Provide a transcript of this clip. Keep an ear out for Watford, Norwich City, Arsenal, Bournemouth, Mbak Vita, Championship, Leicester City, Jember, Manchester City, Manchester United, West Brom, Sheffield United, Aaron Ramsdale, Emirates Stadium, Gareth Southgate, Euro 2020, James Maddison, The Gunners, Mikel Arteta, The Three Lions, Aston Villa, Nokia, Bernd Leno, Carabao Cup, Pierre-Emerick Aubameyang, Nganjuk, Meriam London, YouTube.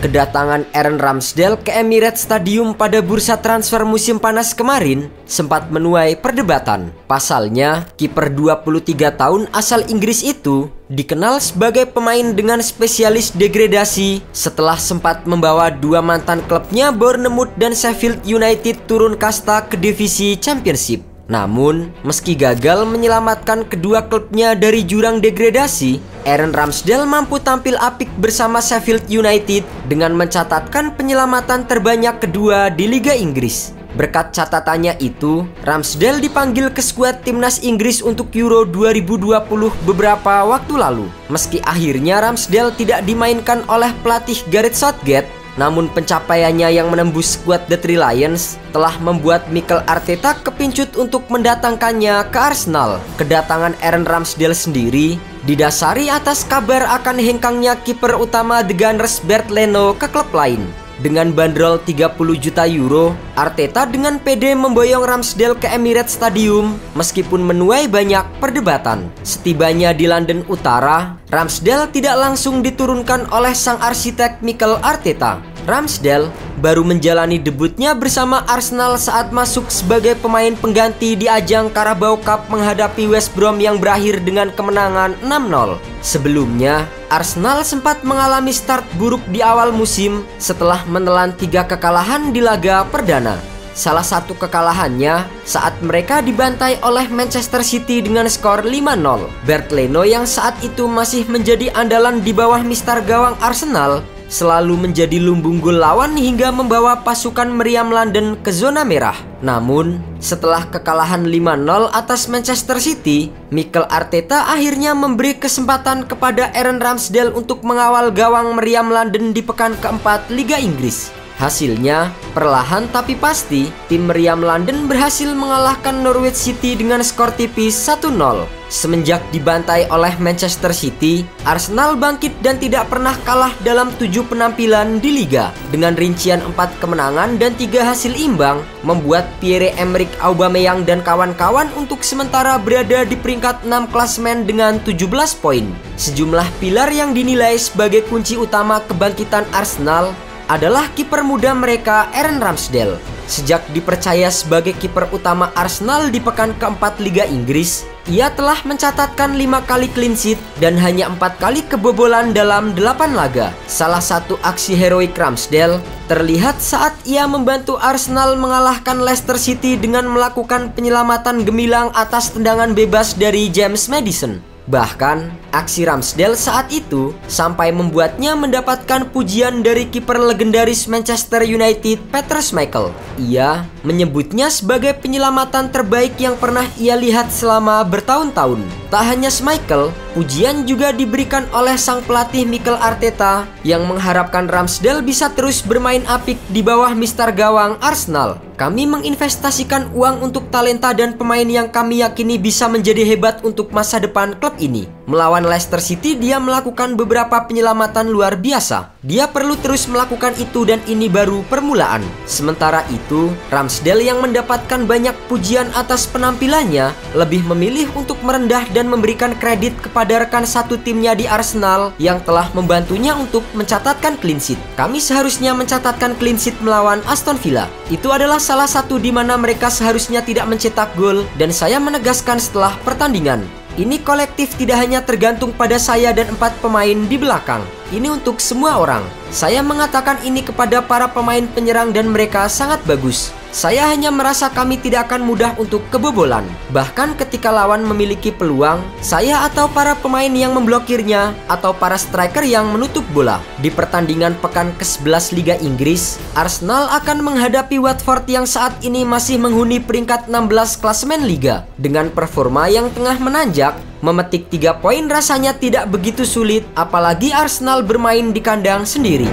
Kedatangan Aaron Ramsdale ke Emirates Stadium pada bursa transfer musim panas kemarin sempat menuai perdebatan. Pasalnya, kiper 23 tahun asal Inggris itu dikenal sebagai pemain dengan spesialis degradasi setelah sempat membawa dua mantan klubnya Bournemouth dan Sheffield United turun kasta ke divisi Championship. Namun, meski gagal menyelamatkan kedua klubnya dari jurang degradasi, Aaron Ramsdale mampu tampil apik bersama Sheffield United dengan mencatatkan penyelamatan terbanyak kedua di Liga Inggris. Berkat catatannya itu, Ramsdale dipanggil ke skuad timnas Inggris untuk Euro 2020 beberapa waktu lalu. Meski akhirnya Ramsdale tidak dimainkan oleh pelatih Gareth Southgate, namun pencapaiannya yang menembus skuad The Three Lions telah membuat Mikel Arteta kepincut untuk mendatangkannya ke Arsenal. Kedatangan Aaron Ramsdale sendiri didasari atas kabar akan hengkangnya kiper utama The Gunners Bernd Leno ke klub lain. Dengan bandrol 30 juta euro, Arteta dengan PD memboyong Ramsdale ke Emirates Stadium meskipun menuai banyak perdebatan. Setibanya di London Utara, Ramsdale tidak langsung diturunkan oleh sang arsitek Mikel Arteta. Ramsdale baru menjalani debutnya bersama Arsenal saat masuk sebagai pemain pengganti di ajang Carabao Cup menghadapi West Brom yang berakhir dengan kemenangan 6-0. Sebelumnya, Arsenal sempat mengalami start buruk di awal musim setelah menelan 3 kekalahan di laga perdana. Salah satu kekalahannya saat mereka dibantai oleh Manchester City dengan skor 5-0. Bernd Leno yang saat itu masih menjadi andalan di bawah mistar gawang Arsenal selalu menjadi lumbung gol lawan hingga membawa pasukan Meriam London ke zona merah. Namun, setelah kekalahan 5-0 atas Manchester City, Mikel Arteta akhirnya memberi kesempatan kepada Aaron Ramsdale untuk mengawal gawang Meriam London di pekan keempat Liga Inggris. Hasilnya, perlahan tapi pasti, tim Meriam London berhasil mengalahkan Norwich City dengan skor tipis 1-0. Semenjak dibantai oleh Manchester City, Arsenal bangkit dan tidak pernah kalah dalam 7 penampilan di Liga. Dengan rincian 4 kemenangan dan 3 hasil imbang, membuat Pierre-Emerick Aubameyang dan kawan-kawan untuk sementara berada di peringkat 6 klasemen dengan 17 poin. Sejumlah pilar yang dinilai sebagai kunci utama kebangkitan Arsenal adalah kiper muda mereka Aaron Ramsdale. Sejak dipercaya sebagai kiper utama Arsenal di pekan keempat Liga Inggris, ia telah mencatatkan 5 kali clean sheet dan hanya 4 kali kebobolan dalam 8 laga. Salah satu aksi heroik Ramsdale terlihat saat ia membantu Arsenal mengalahkan Leicester City dengan melakukan penyelamatan gemilang atas tendangan bebas dari James Maddison. Bahkan, aksi Ramsdale saat itu sampai membuatnya mendapatkan pujian dari kiper legendaris Manchester United Peter Schmeichel. Ia menyebutnya sebagai penyelamatan terbaik yang pernah ia lihat selama bertahun-tahun. Tak hanya Schmeichel, pujian juga diberikan oleh sang pelatih Mikel Arteta yang mengharapkan Ramsdale bisa terus bermain apik di bawah mistar gawang Arsenal. Kami menginvestasikan uang untuk talenta dan pemain yang kami yakini bisa menjadi hebat untuk masa depan klub ini. Melawan Leicester City, dia melakukan beberapa penyelamatan luar biasa. Dia perlu terus melakukan itu dan ini baru permulaan. Sementara itu, Ramsdale yang mendapatkan banyak pujian atas penampilannya lebih memilih untuk merendah dan memberikan kredit kepada rekan satu timnya di Arsenal yang telah membantunya untuk mencatatkan clean sheet. Kami seharusnya mencatatkan clean sheet melawan Aston Villa. Itu adalah salah satu di mana mereka seharusnya tidak mencetak gol dan saya menegaskan setelah pertandingan. Ini kolektif tidak hanya tergantung pada saya dan 4 pemain di belakang. Ini untuk semua orang. Saya mengatakan ini kepada para pemain penyerang dan mereka sangat bagus. Saya hanya merasa kami tidak akan mudah untuk kebobolan. Bahkan ketika lawan memiliki peluang, saya atau para pemain yang memblokirnya atau para striker yang menutup bola. Di pertandingan pekan ke-11 Liga Inggris, Arsenal akan menghadapi Watford yang saat ini masih menghuni peringkat 16 klasemen Liga. Dengan performa yang tengah menanjak, memetik 3 poin rasanya tidak begitu sulit, apalagi Arsenal bermain di kandang sendiri.